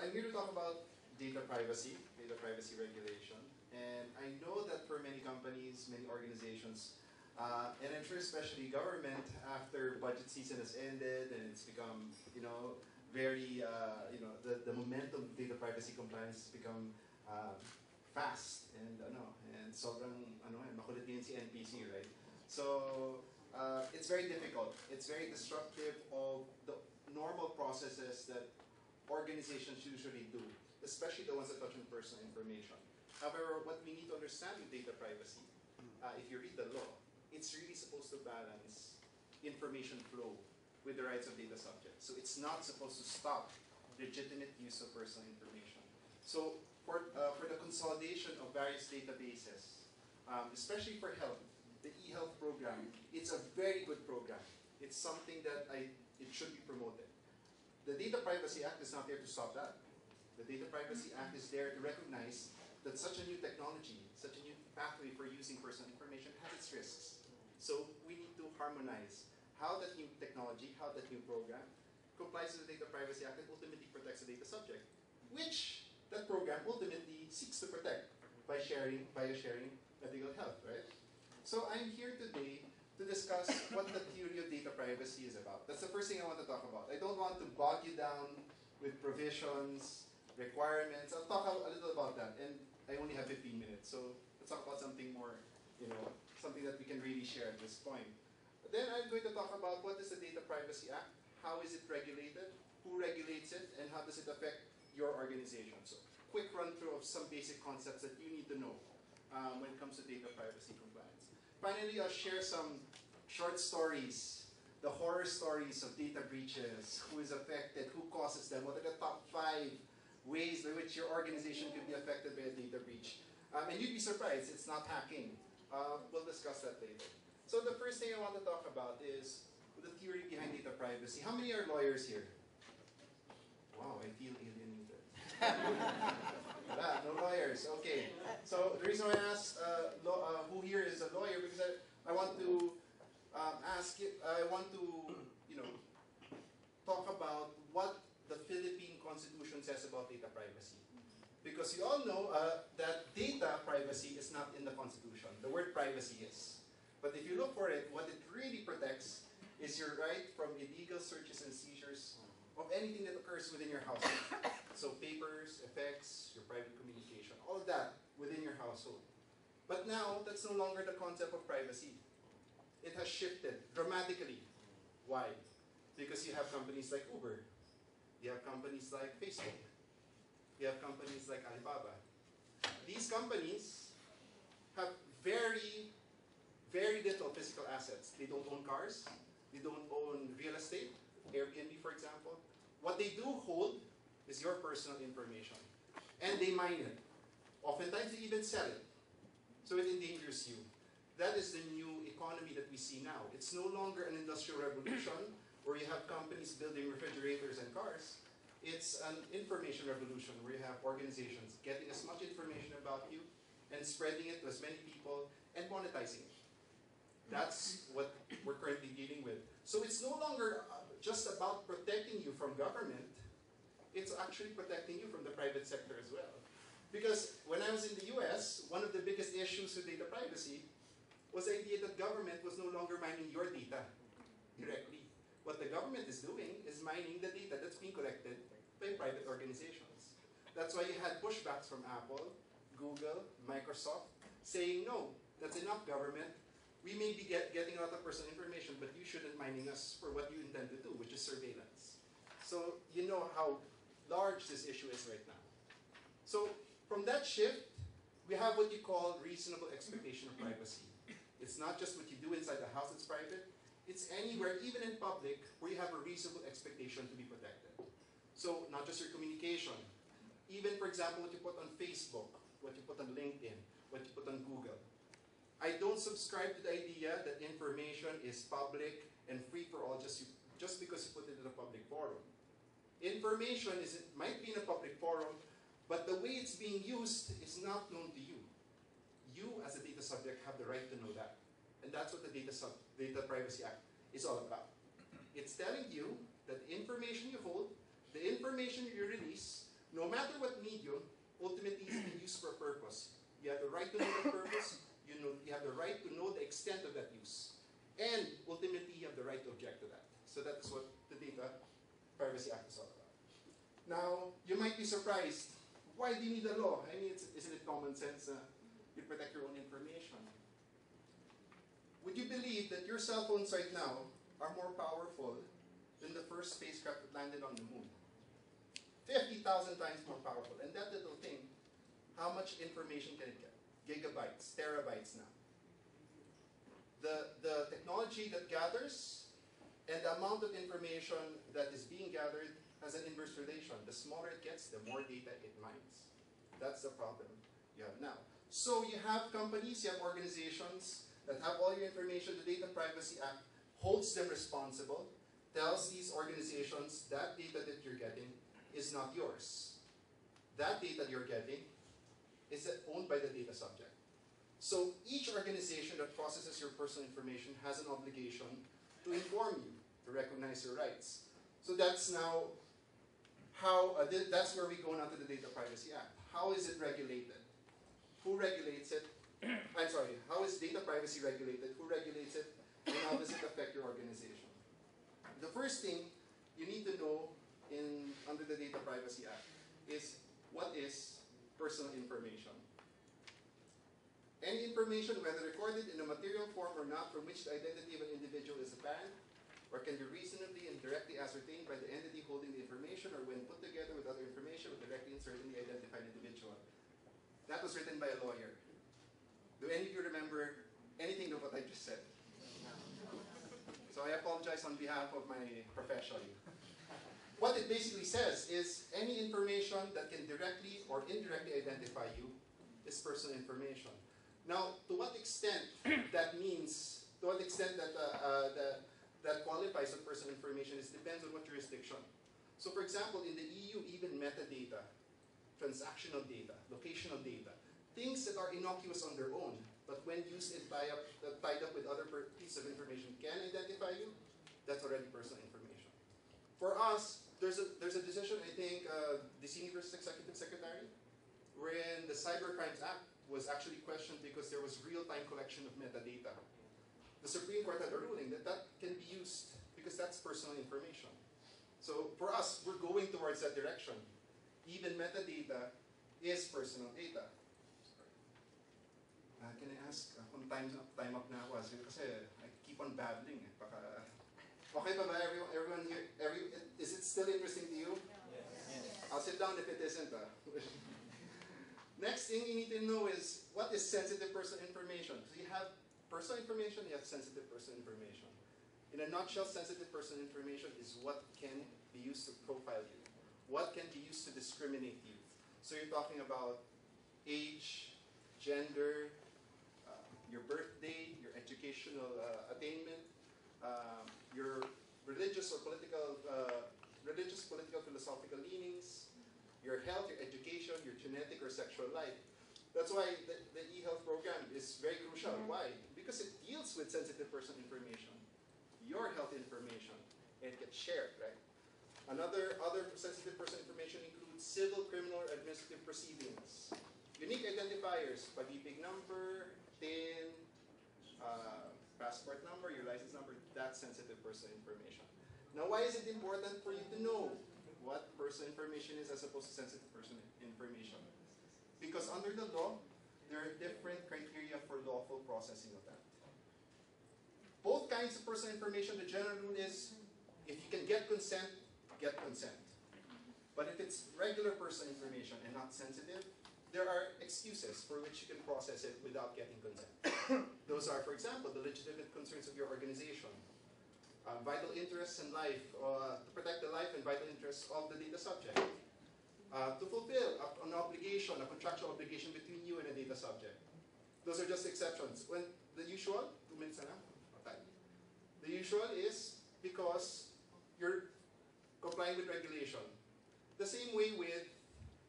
I'm here to talk about data privacy regulation. And I know that for many companies, many organizations, and I'm sure especially government, after budget season has ended and it's become, very, the momentum of data privacy compliance has become fast and and makulit din si NPC, right? So it's very difficult. It's very disruptive of the normal processes that organizations usually do, especially the ones that touch on personal information. However, what we need to understand with data privacy, if you read the law, it's really supposed to balance information flow with the rights of data subjects. So it's not supposed to stop legitimate use of personal information. So for the consolidation of various databases, especially for health, the eHealth program, it's a very good program. It's something that it should be promoted. The Data Privacy Act is not there to stop that. The Data Privacy Act is there to recognize that such a new technology, such a new pathway for using personal information has its risks. So we need to harmonize how that new technology, how that new program complies with the Data Privacy Act and ultimately protects the data subject, which that program ultimately seeks to protect by sharing medical health, right? So I'm here today to discuss what the theory of data privacy is about. That's the first thing I want to talk about. I don't want to bog you down with provisions, requirements. I'll talk a little about that, and I only have 15 minutes, so let's talk about something more, something that we can really share at this point. But then I'm going to talk about what is the Data Privacy Act, how is it regulated, who regulates it, and how does it affect your organization. So quick run-through of some basic concepts that you need to know when it comes to data privacy compliance. Finally, I'll share some short stories, the horror stories of data breaches, who is affected, who causes them, what are the top 5 ways by which your organization could be affected by a data breach. And you'd be surprised, it's not hacking. We'll discuss that later. So the first thing I want to talk about is the theory behind data privacy. How many are lawyers here? Wow, I feel alienated. No lawyers, okay. So the reason why I asked who here is a lawyer, because I want to talk about what the Philippine Constitution says about data privacy. Because you all know that data privacy is not in the Constitution. The word privacy is. But if you look for it, what it really protects is your right from illegal searches and seizures of anything that occurs within your household. So papers, effects, your private communication, all of that within your household. But now, that's no longer the concept of privacy. It has shifted dramatically. Why? Because you have companies like Uber. You have companies like Facebook. You have companies like Alibaba. These companies have very, very little physical assets. They don't own cars. They don't own real estate. Airbnb, for example. What they do hold is your personal information. And they mine it. Oftentimes, they even sell it. So it endangers you. That is the new economy that we see now. It's no longer an industrial revolution where you have companies building refrigerators and cars. It's an information revolution where you have organizations getting as much information about you and spreading it to as many people and monetizing it. That's what we're currently dealing with. So it's no longer just about protecting you from government. It's actually protecting you from the private sector as well. Because when I was in the US, one of the biggest issues with data privacy was the idea that government was no longer mining your data directly. What the government is doing is mining the data that's being collected by private organizations. That's why you had pushbacks from Apple, Google, Microsoft, saying, no, that's enough, government. We may be getting a lot of personal information, but you shouldn't mining us for what you intend to do, which is surveillance. So you know how large this issue is right now. So from that shift, we have what you call reasonable expectation of privacy. It's not just what you do inside the house that's private. It's anywhere, even in public, where you have a reasonable expectation to be protected. So not just your communication. Even, for example, what you put on Facebook, what you put on LinkedIn, what you put on Google. I don't subscribe to the idea that information is public and free for all just because you put it in a public forum. Information might be in a public forum, but the way it's being used is not known to you. You, as a data subject, have the right to know that. And that's what the Data Privacy Act is all about. It's telling you that the information you hold, the information you release, no So you might be surprised, why do you need a law? I mean, isn't it common sense you protect your own information? Would you believe that your cell phones right now are more powerful than the first spacecraft that landed on the moon? 50,000 times more powerful. And that little thing, how much information can it get? Gigabytes, terabytes now. The technology that gathers and the amount of information that is being gathered has an inverse relation. The smaller it gets, the more data it mines. That's the problem you have now. So you have companies, you have organizations that have all your information. The Data Privacy Act holds them responsible, tells these organizations that data that you're getting is not yours. That data you're getting is owned by the data subject. So each organization that processes your personal information has an obligation to inform you, to recognize your rights. So that's now how, that's where we go now to the Data Privacy Act. How is it regulated? Who regulates it? I'm sorry, how is data privacy regulated? Who regulates it? And how does it affect your organization? The first thing you need to know under the Data Privacy Act is what is personal information. Any information, whether recorded in a material form or not, from which the identity of an individual is apparent, or can be reasonably and directly ascertained by the entity holding the information, or when put together with other information, will directly and certainly identify an individual. That was written by a lawyer. Do any of you remember anything of what I just said? So I apologize on behalf of my profession. What it basically says is any information that can directly or indirectly identify you is personal information. Now, to what extent that means, to what extent that qualifies as personal information, it depends on what jurisdiction. So for example, in the EU, even metadata, transactional data, locational data, things that are innocuous on their own, but when used and tied up with other pieces of information can identify you, that's already personal information. For us, there's a decision, I think, Dicini versus Executive Secretary, wherein the Cybercrimes Act was actually questioned because there was real-time collection of metadata. The Supreme Court had a ruling that that can be used because that's personal information. So for us, we're going towards that direction. Even metadata is personal data. Can I ask kung time up na ako? Kasi I keep on babbling. Okay ba everyone here? Is it still interesting to you? Yes. I'll sit down if it isn't. Next thing you need to know is what is sensitive personal information. So you have personal information, you have sensitive personal information. In a nutshell, sensitive personal information is what can be used to profile you, what can be used to discriminate you. So you're talking about age, gender, your birthday, your educational attainment, your religious or political, philosophical leanings, your health, your education, your genetic or sexual life. That's why the eHealth program is very crucial. Why? Because it deals with sensitive personal information, your health information, and it gets shared, right? Other sensitive personal information includes civil, criminal, or administrative proceedings. Unique identifiers, pag-ibig number, TIN, passport number, your license number, that's sensitive personal information. Now, why is it important for you to know what personal information is as opposed to sensitive personal information? Because under the law, there are different criteria for lawful processing of that. Both kinds of personal information, the general rule is, if you can get consent, get consent. But if it's regular personal information and not sensitive, there are excuses for which you can process it without getting consent. Those are, for example, the legitimate concerns of your organization, vital interests and life, to protect the life and vital interests of the data subject, to fulfill an obligation, a contractual obligation between you and a data subject. Those are just exceptions. When the usual, 2 minutes na lang, okay. The usual is because you're complying with regulation. The same way with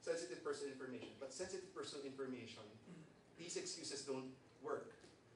sensitive personal information. But sensitive personal information, these excuses don't work.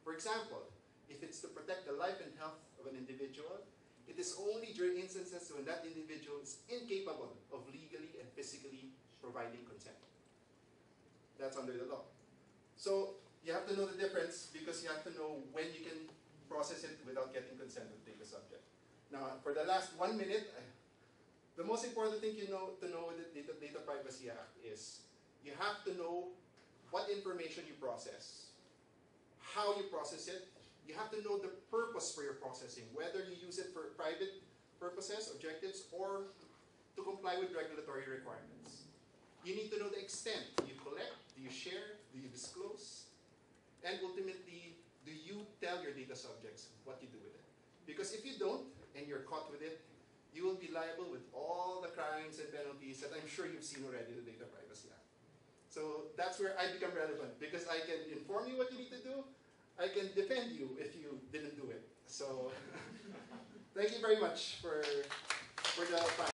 For example, if it's to protect the life and health of an individual, it is only during instances when that individual is incapable of legally and physically providing consent. That's under the law. So you have to know the difference because you have to know when you can process it without getting consent of the data subject. Now, for the last 1 minute, The most important thing to know with the Data Privacy Act is you have to know what information you process, how you process it. You have to know the purpose for your processing, whether you use it for private purposes, objectives, or to comply with regulatory requirements. You need to know the extent. Do you collect? Do you share? Do you disclose? And ultimately, do you tell your data subjects what you do with it? Because if you don't, and you're caught with it, you will be liable with all the crimes and penalties that I'm sure you've seen already in the Data Privacy Act. So that's where I become relevant, because I can inform you what you need to do, I can defend you if you didn't do it. So thank you very much for the time.